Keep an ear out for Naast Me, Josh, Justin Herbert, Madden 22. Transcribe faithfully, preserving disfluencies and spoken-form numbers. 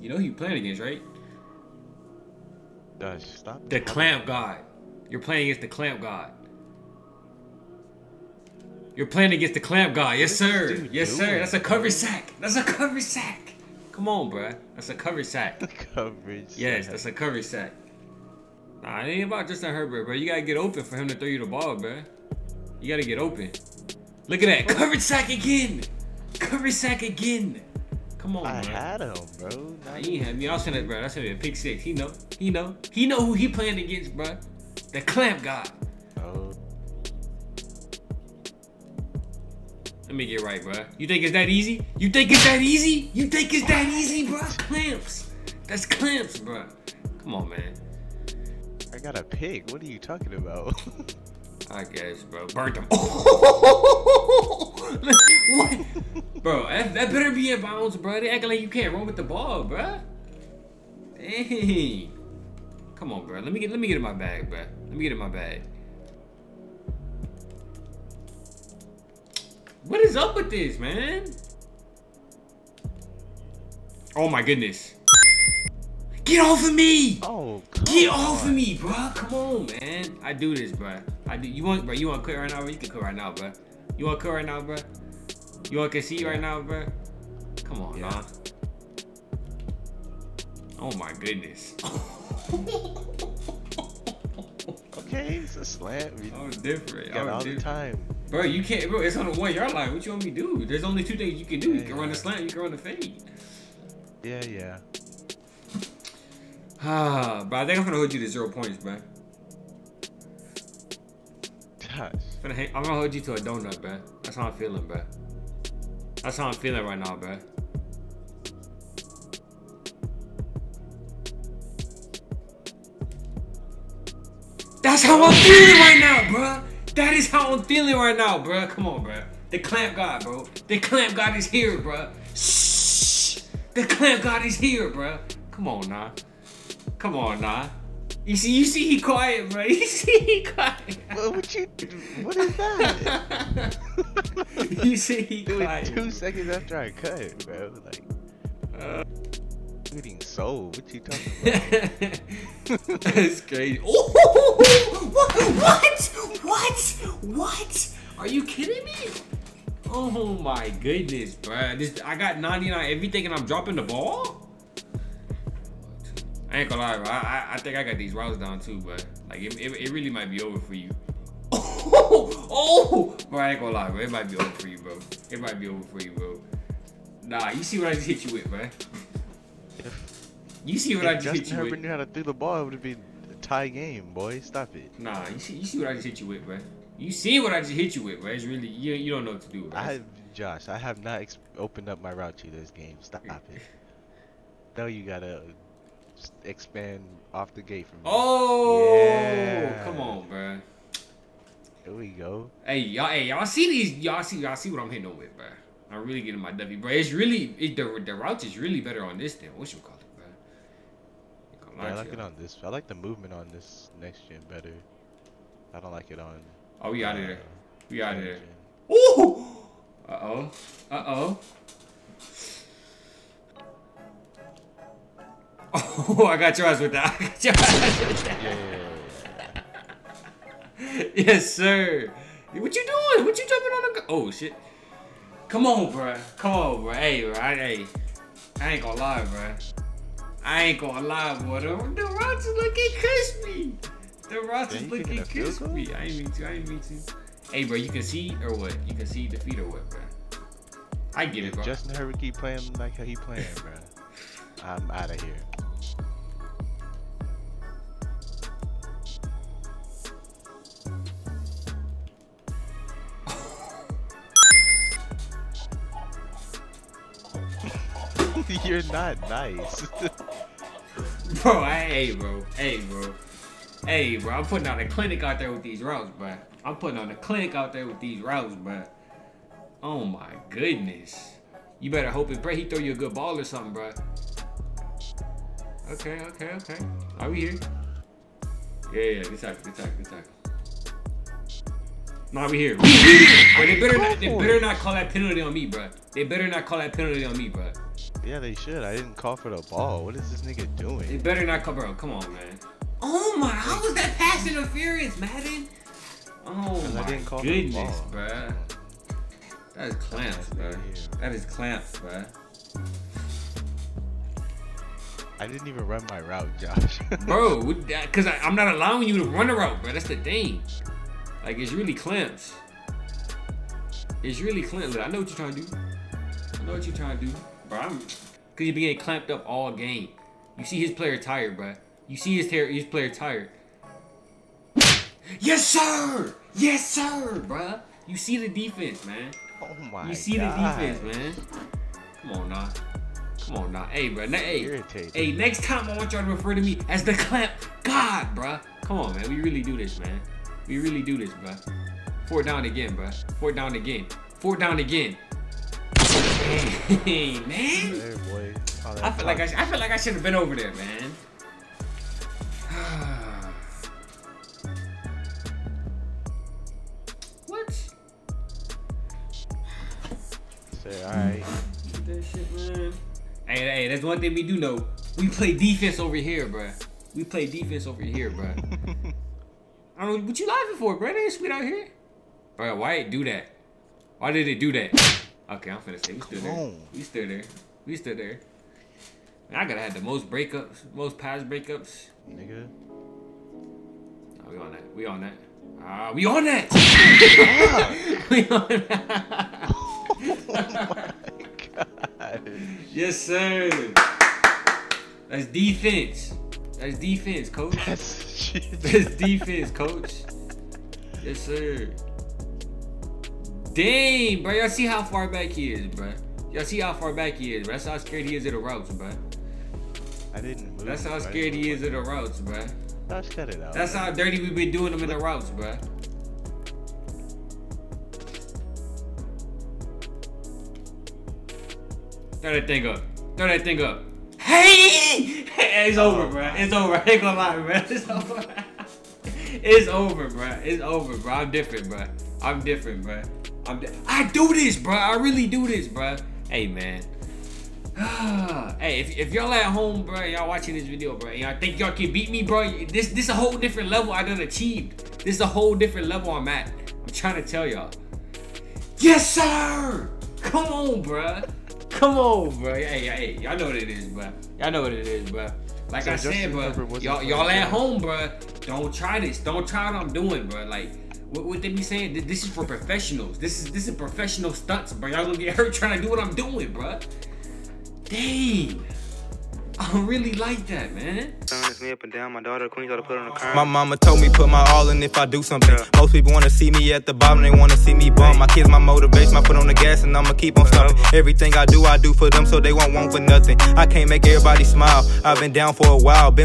You know who you playing against, right? Gosh, stop the clamp god. You're playing against the clamp god. You're playing against the clamp god. Yes, sir. Dude, yes, dude. sir. That's a cover sack. That's a cover sack. Come on, bruh. That's a cover sack. The coverage. Yes, sack. That's a cover sack. Nah, it ain't about Justin Herbert, bro. You gotta get open for him to throw you the ball, bruh. You gotta get open. Look at that. Coverage sack again. Coverage sack again. Come on, I bro. had him, bro. Nah, he ain't had me. I was gonna, bro. That's gonna be a pick six. He know. He know. He know who he playing against, bro. The clamp guy. Oh. Let me get right, bro. You think it's that easy? You think it's that easy? You think it's that easy, bro? Clamps. That's clamps, bro. Come on, man. I got a pig. What are you talking about? I guess, bro. Burnt them. What? Bro, that, that better be in bounds, bro. They acting like you can't run with the ball, bro. Dang. Come on, bro. Let me get let me get in my bag, bro. Let me get in my bag. What is up with this, man? Oh my goodness. Get off of me! Oh, get off of me, bro. Come on, man. I do this, bro. I do. You want, bro? You want to quit right now, bro? You can quit right now, bro. You want to quit right now, bro? You want to concede right now, bro? Come on, yeah. nah. Oh my goodness. Okay, it's a slant. I'm different. Got I'm all different. the time, bro. You can't, bro. It's on the one yard line. What you want me to do? There's only two things you can do. You yeah, can yeah. run the slant. You can run the fade. Yeah, yeah. Ah, but I think I'm gonna hold you to zero points, man. Gosh. I'm gonna, I'm gonna hold you to a donut, man. That's how I'm feeling, man. That's how I'm feeling right now, man. That's how I'm feeling right now, bro. That is how I'm feeling right now, bro. Come on, bro. The clamp god, bro. The clamp god is here, bro. Shh. The clamp god is here, bro. Come on, nah. Come on, nah. You see, you see, he quiet, bro. You see, he quiet. What would you do? What is that? You see, he Dude, quiet. Two seconds after I cut, bro. Like, uh, eating soul. What you talking about? That's crazy. Oh, what? What? What? What? Are you kidding me? Oh my goodness, bro. This, I got ninety-nine everything, and I'm dropping the ball. I ain't gonna lie, bro. I, I, I think I got these routes down too, but like it, it, it really might be over for you. Oh, oh, bro, I ain't gonna lie, bro. It might be over for you, bro. It might be over for you, bro. Nah, you see what I just hit you with, bro. If, you see what I just Justin hit you Herbert with. If Justin Herbert knew how to throw the ball, it would have been a tie game, boy. Stop it. Nah, you see, you see what I just hit you with, bro. You see what I just hit you with, bro. It's really you. You don't know what to do, bro. I, Josh, I have not ex opened up my route to this game. Stop it. No, you gotta. Expand off the gate from me. Oh, yeah. Come on, bro. There we go. Hey, y'all. Hey, y'all see these? Y'all see? Y'all see what I'm hitting on with, bro? I'm really getting my W, bro. It's really it, the the route is really better on this than what you call it, bro. Yeah, I like it on this. I like the movement on this next gen better. I don't like it on. Oh, we out of uh, there. We out of there. Ooh. Uh oh. Uh oh. Oh, I got your ass with that. I got your ass with that. Yeah. Yes, sir. What you doing? What you jumping on the... Oh, shit. Come on, bruh. Come on, bruh. Hey, bruh. I, hey. I ain't gonna lie, bruh. I ain't gonna lie, boy. The, the routes is looking crispy. The routes is looking crispy. I ain't mean to. I ain't mean to. Hey, bruh. You concede or what? You concede defeat or what, bruh? I get yeah, it, bruh. Justin Herbert keep playing like how he playing, bruh. I'm out of here. You're not nice. Bro, I, hey, bro. Hey, bro. Hey, bro. I'm putting on a clinic out there with these routes, bro. I'm putting on a clinic out there with these routes, bro. Oh, my goodness. You better hope and pray he throw you a good ball or something, bro. Okay, okay, okay. Are we here? Yeah, yeah, good tackle, good tackle, good tackle. Nah, we here. We here! Bro, they better not, they better not call that penalty on me, bro. They better not call that penalty on me, bro. Yeah, they should. I didn't call for the ball. What is this nigga doing? They better not cover up. Come on, man. Oh my, how was that pass interference, Madden? Oh my I didn't call goodness, bruh. That is clamps, bruh. That is clamps, bruh. I didn't even run my route, Josh. Bro, because I'm not allowing you to run a route, bro. That's the thing. Like, it's really clamps. It's really clamps. I know what you're trying to do. I know what you're trying to do. Bro, I'm... Because you've been getting clamped up all game. You see his player tired, bro. You see his, his player tired. Yes, sir! Yes, sir, bro. You see the defense, man. Oh, my God. You see God. the defense, man. Come on, nah. Come on now, hey, bro. Hey, hey, next time I want y'all to refer to me as the clamp god, bro. Come on, man. We really do this, man. We really do this, bro. Four down again, bro. Four down again. Four down again. Hey, man. Hey, boy. Oh, I feel like I, I feel like I should have been over there, man. What? Say, all right. Get that shit, man. Hey, hey, that's one thing we do know. We play defense over here, bruh. We play defense over here, bruh. I don't know what you laughing for, bruh. They ain't sweet out here. Bruh, why it do that? Why did it do that? Okay, I'm finna say we still there. We still there. We still there. Man, I gotta have the most breakups, most pass breakups. Nigga. Oh, we on that. We on that. Ah, uh, we on that! We on that. Oh my God. Yes, sir. That's defense. That's defense, coach. That's, That's defense, coach. Yes, sir. Dang, bro. Y'all see how far back he is, bro. Y'all see how far back he is, bro. That's how scared he is of the routes, bro. I didn't move. That's how scared he is of the routes, bro. I'll shut it out. That's how dirty we've been doing them in the routes, bro. Throw that thing up. Throw that thing up. Hey! It's over, oh, bro. It's over. I ain't gonna lie, bro. It's over. It's over, bro. It's over, bro. I'm different, bro. I'm different, bro. I'm di I do this, bro. I really do this, bro. Hey, man. Hey, if, if y'all at home, bro, y'all watching this video, bro, and y'all think y'all can beat me, bro, this this a whole different level I done achieved. This is a whole different level I'm at. I'm trying to tell y'all. Yes, sir! Come on, bro. Come on, bro. Hey, hey, y'all know what it is, bro. Y'all know what it is, bro. Like so I said, bro, y'all y'all at home, bro. Don't try this. Don't try what I'm doing, bro. Like, what, what they be saying? This is for professionals. This is this is professional stunts, bro. Y'all gonna get hurt trying to do what I'm doing, bro. Dang. I really like that, man. My mama told me put my all in if I do something. Most people want to see me at the bottom, they want to see me bum. My kids, my motivation, I put on the gas and I'ma keep on stopping. Everything I do, I do for them so they won't want for nothing. I can't make everybody smile, I've been down for a while. Been